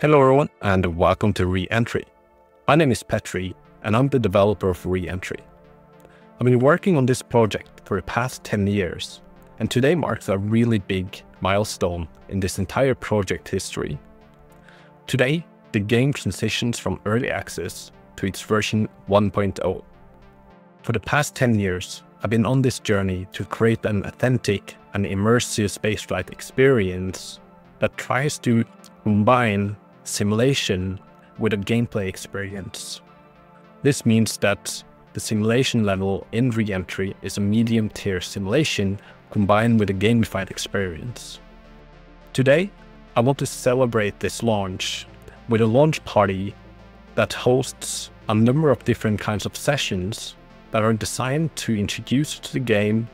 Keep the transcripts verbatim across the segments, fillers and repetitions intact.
Hello everyone and welcome to Re-Entry. My name is Petri and I'm the developer of Re-Entry. I've been working on this project for the past ten years and today marks a really big milestone in this entire project history. Today the game transitions from early access to its version one point oh. For the past ten years I've been on this journey to create an authentic and immersive spaceflight experience that tries to combine simulation with a gameplay experience. This means that the simulation level in Re-Entry is a medium-tier simulation combined with a gamified experience. Today, I want to celebrate this launch with a launch party that hosts a number of different kinds of sessions that are designed to introduce you to the game,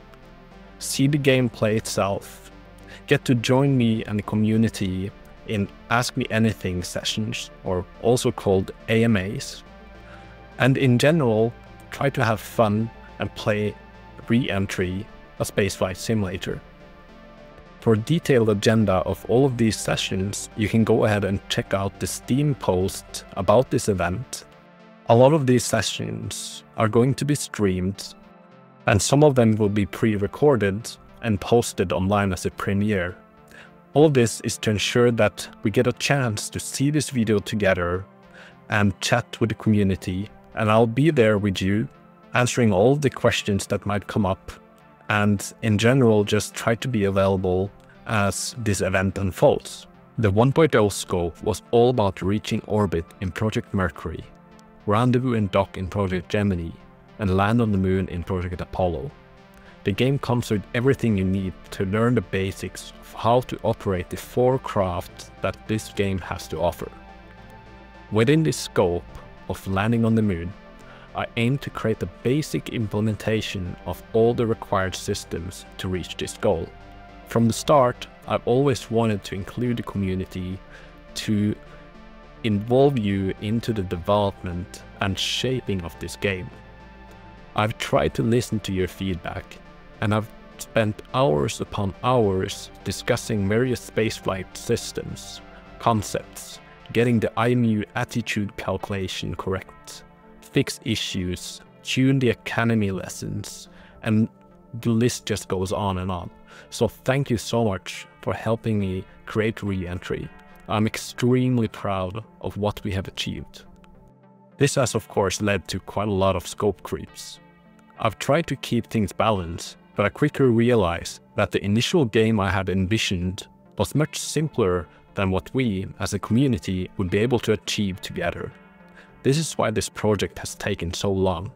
see the gameplay itself, get to join me and the community in Ask Me Anything sessions, or also called A M As, and in general try to have fun and play Re-Entry, a spaceflight simulator. For a detailed agenda of all of these sessions, you can go ahead and check out the Steam post about this event. A lot of these sessions are going to be streamed, and some of them will be pre-recorded and posted online as a premiere. All of this is to ensure that we get a chance to see this video together and chat with the community, and I'll be there with you, answering all the questions that might come up, and in general just try to be available as this event unfolds. The one point oh scope was all about reaching orbit in Project Mercury, rendezvous and dock in Project Gemini, and land on the moon in Project Apollo. The game comes with everything you need to learn the basics of how to operate the four crafts that this game has to offer. Within the scope of landing on the moon, I aim to create a basic implementation of all the required systems to reach this goal. From the start, I've always wanted to include the community, to involve you into the development and shaping of this game. I've tried to listen to your feedback, and I've spent hours upon hours discussing various spaceflight systems, concepts, getting the I M U attitude calculation correct, fix issues, tune the academy lessons, and the list just goes on and on. So thank you so much for helping me create Re-Entry. I'm extremely proud of what we have achieved. This has of course led to quite a lot of scope creeps. I've tried to keep things balanced, but I quickly realized that the initial game I had envisioned was much simpler than what we, as a community, would be able to achieve together. This is why this project has taken so long.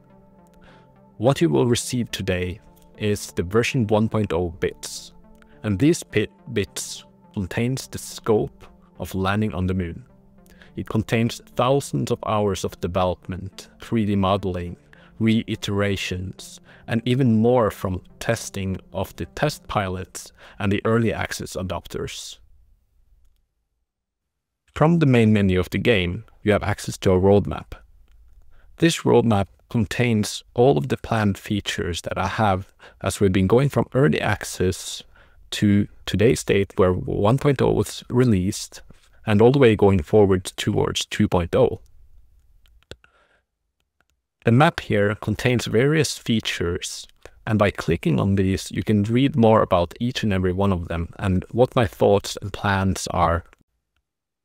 What you will receive today is the version one point oh bits, and these bit bits contains the scope of landing on the moon. It contains thousands of hours of development, three D modeling, reiterations, and even more from testing of the test pilots and the early access adopters. From the main menu of the game, you have access to a roadmap. This roadmap contains all of the planned features that I have as we've been going from early access to today's date, where one point oh was released, and all the way going forward towards two point oh. The map here contains various features, and by clicking on these, you can read more about each and every one of them and what my thoughts and plans are.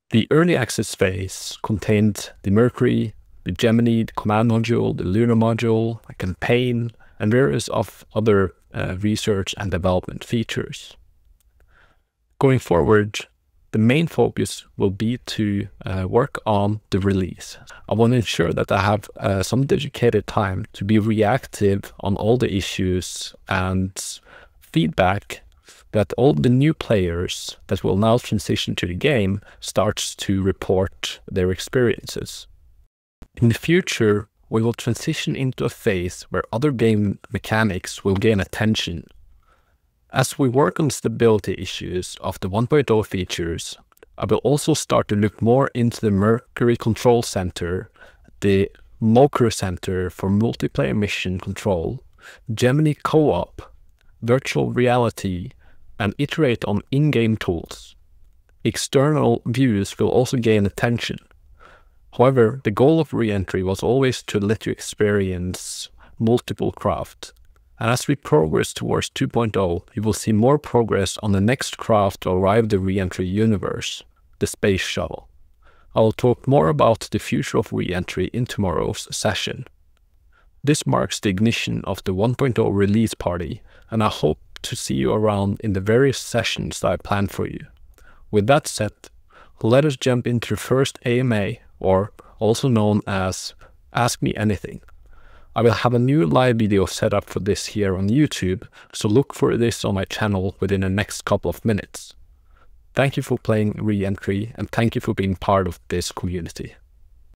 The early access phase contained the Mercury, the Gemini, the Command Module, the Lunar Module, a campaign, and various of other uh, research and development features. Going forward, the main focus will be to uh, work on the release. I want to ensure that I have uh, some dedicated time to be reactive on all the issues and feedback that all the new players that will now transition to the game starts to report their experiences. In the future, we will transition into a phase where other game mechanics will gain attention. As we work on stability issues of the one point oh features, I will also start to look more into the Mercury Control Center, the MoCRU Center for multiplayer mission control, Gemini Co-op, virtual reality, and iterate on in-game tools. External views will also gain attention. However, the goal of re-entry was always to let you experience multiple crafts. And as we progress towards two point oh, you will see more progress on the next craft to arrive the re-entry universe, the space shuttle. I will talk more about the future of re-entry in tomorrow's session. This marks the ignition of the one point oh release party, and I hope to see you around in the various sessions that I plan for you. With that said, let us jump into the first A M A, or also known as Ask Me Anything. I will have a new live video set up for this here on YouTube, so look for this on my channel within the next couple of minutes. Thank you for playing Re-Entry, and thank you for being part of this community.